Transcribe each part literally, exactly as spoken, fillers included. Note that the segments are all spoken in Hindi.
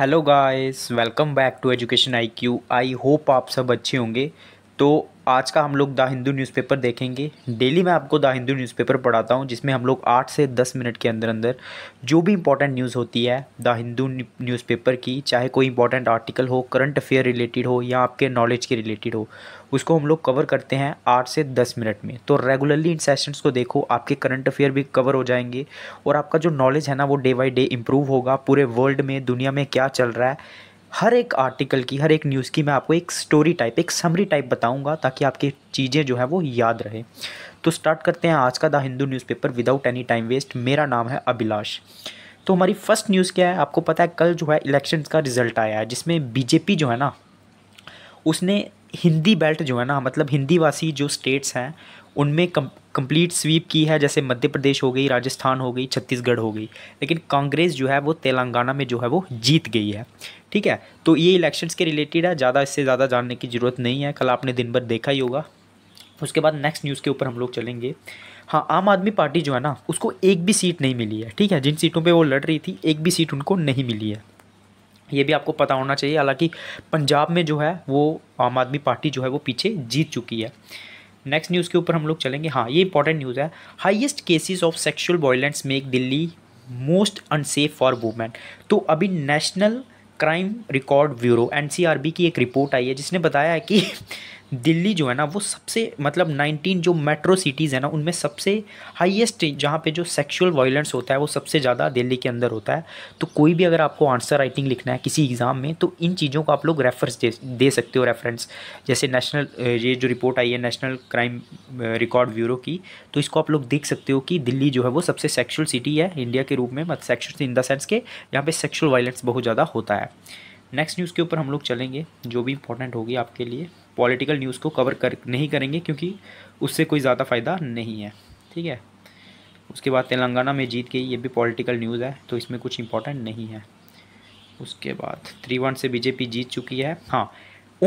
Hello guys, welcome back to education I Q. I hope आप सब अच्छे होंगे। तो आज का हम लोग द हिंदू न्यूज़पेपर देखेंगे। डेली मैं आपको द हिंदू न्यूज़पेपर पढ़ाता हूँ, जिसमें हम लोग आठ से दस मिनट के अंदर अंदर जो भी इंपॉर्टेंट न्यूज़ होती है द हिंदू न्यूज़पेपर की, चाहे कोई इंपॉर्टेंट आर्टिकल हो, करंट अफेयर रिलेटेड हो या आपके नॉलेज के रिलेटेड हो, उसको हम लोग कवर करते हैं आठ से दस मिनट में। तो रेगुलरली इन सेशंस को देखो, आपके करंट अफेयर भी कवर हो जाएंगे और आपका जो नॉलेज है ना वो डे बाई डे इम्प्रूव होगा। पूरे वर्ल्ड में, दुनिया में क्या चल रहा है, हर एक आर्टिकल की, हर एक न्यूज़ की मैं आपको एक स्टोरी टाइप, एक समरी टाइप बताऊंगा, ताकि आपकी चीज़ें जो है वो याद रहे। तो स्टार्ट करते हैं आज का the Hindu newspaper without any time waste. मेरा नाम है अभिलाश। तो हमारी फर्स्ट न्यूज़ क्या है, आपको पता है कल जो है इलेक्शंस का रिजल्ट आया है, जिसमें बीजेपी जो है ना उसने हिंदी बेल्ट जो है ना, मतलब हिंदी वासी जो स्टेट्स हैं उनमें कंप्लीट स्वीप की है। जैसे मध्य प्रदेश हो गई, राजस्थान हो गई, छत्तीसगढ़ हो गई, लेकिन कांग्रेस जो है वो तेलंगाना में जो है वो जीत गई है। ठीक है, तो ये इलेक्शंस के रिलेटेड है, ज़्यादा इससे ज़्यादा जानने की ज़रूरत नहीं है, कल आपने दिन भर देखा ही होगा। उसके बाद नेक्स्ट न्यूज़ के ऊपर हम लोग चलेंगे। हाँ, आम आदमी पार्टी जो है ना उसको एक भी सीट नहीं मिली है। ठीक है, जिन सीटों पर वो लड़ रही थी एक भी सीट उनको नहीं मिली है, ये भी आपको पता होना चाहिए। हालांकि पंजाब में जो है वो आम आदमी पार्टी जो है वो पीछे जीत चुकी है। नेक्स्ट न्यूज़ के ऊपर हम लोग चलेंगे। हाँ, ये इंपॉर्टेंट न्यूज़ है। Highest cases of sexual violence make Delhi most unsafe for women. तो अभी national crime record bureau N C R B की एक रिपोर्ट आई है, जिसने बताया है कि दिल्ली जो है ना वो सबसे, मतलब नाइनटीन जो मेट्रो सिटीज़ है ना उनमें सबसे हाईएस्ट, जहाँ पे जो सेक्सुअल वायलेंस होता है वो सबसे ज़्यादा दिल्ली के अंदर होता है। तो कोई भी अगर आपको आंसर राइटिंग लिखना है किसी एग्ज़ाम में, तो इन चीज़ों को आप लोग रेफरेंस दे, दे सकते हो। रेफरेंस जैसे नेशनल, ये जो रिपोर्ट आई है नेशनल क्राइम रिकॉर्ड ब्यूरो की, तो इसको आप लोग देख सकते हो कि दिल्ली जो है वो सबसे सेक्शुअल सिटी है इंडिया के रूप में, मतलब सेक्शुअल इन द सेंस के यहाँ पर सेक्शुअल वायलेंस बहुत ज़्यादा होता है। नेक्स्ट न्यूज़ के ऊपर हम लोग चलेंगे, जो भी इंपॉर्टेंट होगी आपके लिए। पॉलिटिकल न्यूज़ को कवर कर नहीं करेंगे क्योंकि उससे कोई ज़्यादा फ़ायदा नहीं है। ठीक है, उसके बाद तेलंगाना में जीत गई, ये भी पॉलिटिकल न्यूज़ है, तो इसमें कुछ इंपॉर्टेंट नहीं है। उसके बाद थ्री वन से बीजेपी जीत चुकी है। हाँ,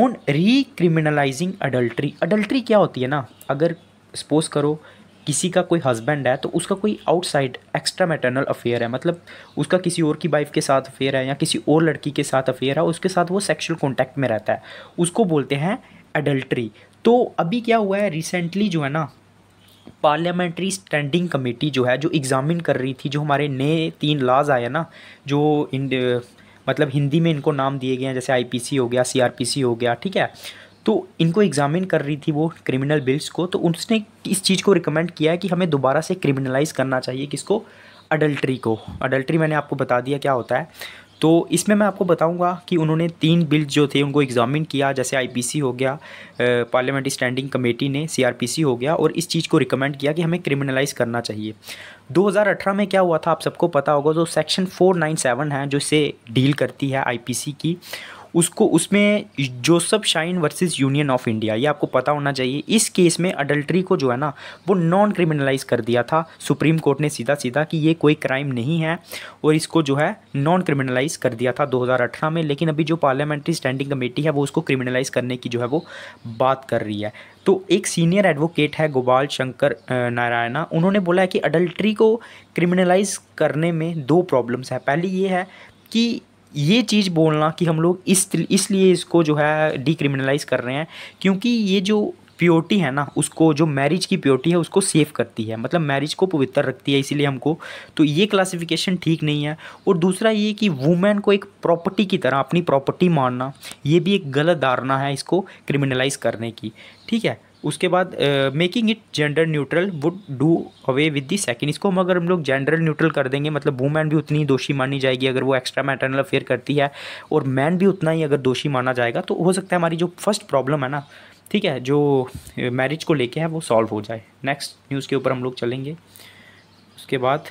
ऑन रिक्रिमिनलाइजिंग अडल्ट्री। अडल्ट्री क्या होती है ना, अगर सपोज करो किसी का कोई हस्बैंड है तो उसका कोई आउटसाइड एक्स्ट्रा मैटरनल अफेयर है, मतलब उसका किसी और की वाइफ के साथ अफेयर है या किसी और लड़की के साथ अफेयर है, उसके साथ वो सेक्सुअल कॉन्टैक्ट में रहता है, उसको बोलते हैं एडल्ट्री। तो अभी क्या हुआ है, रिसेंटली जो है ना पार्लियामेंट्री स्टैंडिंग कमेटी जो है, जो एग्जामिन कर रही थी, जो हमारे नए तीन लाज आए ना, जो इंड मतलब हिंदी में इनको नाम दिए गए हैं, जैसे आई पी सी हो गया, सी आर पी सी हो गया। ठीक है, तो इनको एग्जामिन कर रही थी वो क्रिमिनल बिल्स को, तो उसने इस चीज़ को रिकमेंड किया है कि हमें दोबारा से क्रिमिनलाइज करना चाहिए किसको, अडल्ट्री को। अडल्ट्री मैंने आपको बता दिया क्या होता है। तो इसमें मैं आपको बताऊंगा कि उन्होंने तीन बिल्स जो थे उनको एग्जामिन किया, जैसे आई पी सी हो गया, पार्लियामेंट्री स्टैंडिंग कमेटी ने, सी आर पी सी हो गया, और इस चीज़ को रिकमेंड किया कि हमें क्रिमिनलाइज़ करना चाहिए। दो हज़ार अठारह में क्या हुआ था आप सबको पता होगा, जो सेक्शन चार सौ सत्तानवे है जो इसे डील करती है आई पी सी की, उसको उसमें Joseph shine versus union of India, ये आपको पता होना चाहिए। इस केस में अडल्ट्री को जो है ना वो नॉन क्रिमिनलाइज कर दिया था सुप्रीम कोर्ट ने, सीधा सीधा कि ये कोई क्राइम नहीं है, और इसको जो है नॉन क्रिमिनलाइज कर दिया था दो हज़ार अठारह में। लेकिन अभी जो पार्लियामेंट्री स्टैंडिंग कमेटी है वो उसको क्रिमिनलाइज करने की जो है वो बात कर रही है। तो एक सीनियर एडवोकेट है गोपाल शंकर नारायणा, उन्होंने बोला है कि अडल्ट्री को क्रिमिनलाइज करने में दो प्रॉब्लम्स हैं। पहली ये है कि ये चीज़ बोलना कि हम लोग इस इसलिए इसको जो है डिक्रिमिनलाइज़ कर रहे हैं क्योंकि ये जो प्योरिटी है ना उसको, जो मैरिज की प्योरिटी है उसको सेफ करती है, मतलब मैरिज को पवित्र रखती है, इसीलिए हमको, तो ये क्लासिफिकेशन ठीक नहीं है। और दूसरा ये कि वुमेन को एक प्रॉपर्टी की तरह, अपनी प्रॉपर्टी मानना, ये भी एक गलत धारणा है इसको क्रिमिनलाइज़ करने की। ठीक है, उसके बाद making it gender neutral would do away with the second. इसको हम अगर हम लोग जेंडर न्यूट्रल कर देंगे, मतलब वुमेन भी उतनी दोषी मानी जाएगी अगर वो एक्स्ट्रा मैटरनल अफेयर करती है, और मैन भी उतना ही अगर दोषी माना जाएगा, तो हो सकता है हमारी जो फर्स्ट प्रॉब्लम है ना, ठीक है, जो मैरिज को लेके है वो सॉल्व हो जाए। नेक्स्ट न्यूज़ के ऊपर हम लोग चलेंगे। उसके बाद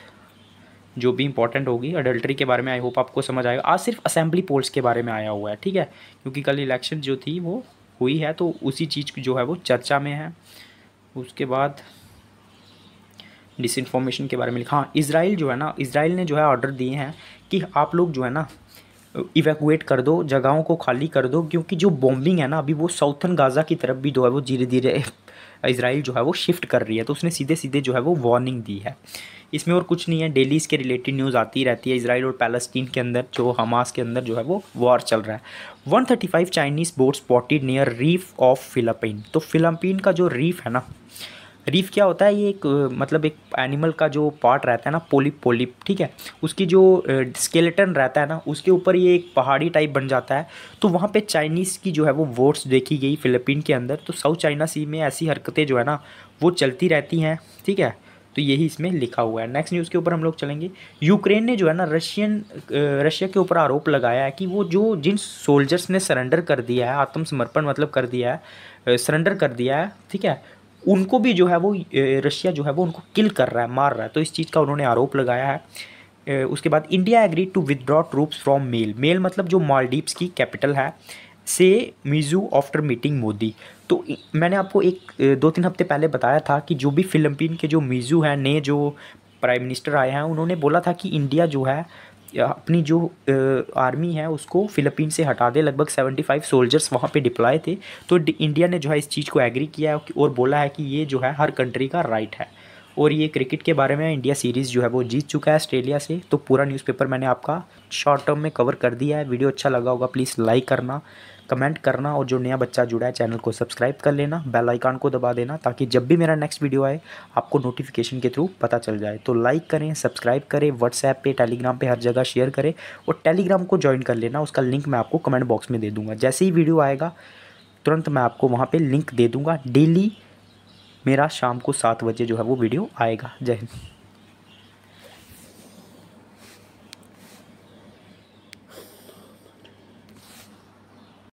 जो भी इंपॉर्टेंट होगी अडल्ट्री के बारे में आई होप आपको समझ आएगा। आज सिर्फ असेंबली पोल्स के बारे में आया हुआ है, ठीक है, क्योंकि कल इलेक्शन जो थी वो हुई है, तो उसी चीज़ की जो है वो चर्चा में है। उसके बाद डिसइंफॉर्मेशन के बारे में लिखा। हाँ, इसराइल जो है ना, इसराइल ने जो है ऑर्डर दिए हैं कि आप लोग जो है ना इवैक्यूएट कर दो, जगहों को खाली कर दो, क्योंकि जो बॉम्बिंग है ना अभी वो साउथर्न गाज़ा की तरफ भी जो है वो धीरे धीरे इजराइल जो है वो शिफ्ट कर रही है। तो उसने सीधे सीधे जो है वो वार्निंग दी है। इसमें और कुछ नहीं है, डेली इसके रिलेटेड न्यूज़ आती रहती है। इजराइल और पैलेस्टीन के अंदर जो हमास के अंदर जो है वो वॉर चल रहा है। One thirty five Chinese boat spotted near reef of Philippine. तो फिलिपीन का जो रीफ है ना, रीफ क्या होता है, ये एक मतलब एक एनिमल का जो पार्ट रहता है ना, पोलिप पोलिप ठीक है, उसकी जो स्केलेटन रहता है ना उसके ऊपर ये एक पहाड़ी टाइप बन जाता है। तो वहाँ पे चाइनीज़ की जो है वो बोट्स देखी गई फिलिपीन के अंदर। तो साउथ चाइना सी में ऐसी हरकतें जो है ना वो चलती रहती हैं, ठीक है। तो यही इसमें लिखा हुआ है। नेक्स्ट न्यूज़ के ऊपर हम लोग चलेंगे। यूक्रेन ने जो है ना रशियन रशिया के ऊपर आरोप लगाया है कि वो जो जिन सोल्जर्स ने सरेंडर कर दिया है, आत्मसमर्पण मतलब कर दिया है, सरेंडर कर दिया है, ठीक है, उनको भी जो है वो रशिया जो है वो उनको किल कर रहा है, मार रहा है। तो इस चीज़ का उन्होंने आरोप लगाया है। उसके बाद India agree to withdraw troops from मेल मेल मतलब जो मालदीव्स की कैपिटल है, से मिजू आफ्टर मीटिंग मोदी। तो मैंने आपको एक दो तीन हफ्ते पहले बताया था कि जो भी फिलिपीन के जो मिजू हैं नए जो प्राइम मिनिस्टर आए हैं, उन्होंने बोला था कि इंडिया जो है अपनी जो आर्मी है उसको फिलिपीन से हटा दे। लगभग पचहत्तर सोल्जर्स वहाँ पे डिप्लॉय थे। तो इंडिया ने जो है इस चीज़ को एग्री किया है और बोला है कि ये जो है हर कंट्री का राइट है। और ये क्रिकेट के बारे में इंडिया सीरीज़ जो है वो जीत चुका है ऑस्ट्रेलिया से। तो पूरा न्यूज़पेपर मैंने आपका शॉर्ट टर्म में कवर कर दिया है। वीडियो अच्छा लगा होगा प्लीज़ लाइक करना, कमेंट करना, और जो नया बच्चा जुड़ा है चैनल को सब्सक्राइब कर लेना, बेल आइकन को दबा देना, ताकि जब भी मेरा नेक्स्ट वीडियो आए आपको नोटिफिकेशन के थ्रू पता चल जाए। तो लाइक करें, सब्सक्राइब करें, व्हाट्सएप पे, टेलीग्राम पे हर जगह शेयर करें, और टेलीग्राम को ज्वाइन कर लेना। उसका लिंक मैं आपको कमेंट बॉक्स में दे दूँगा। जैसे ही वीडियो आएगा तुरंत मैं आपको वहाँ पर लिंक दे दूँगा। डेली मेरा शाम को सात बजे जो है वो वीडियो आएगा। जय हिंद।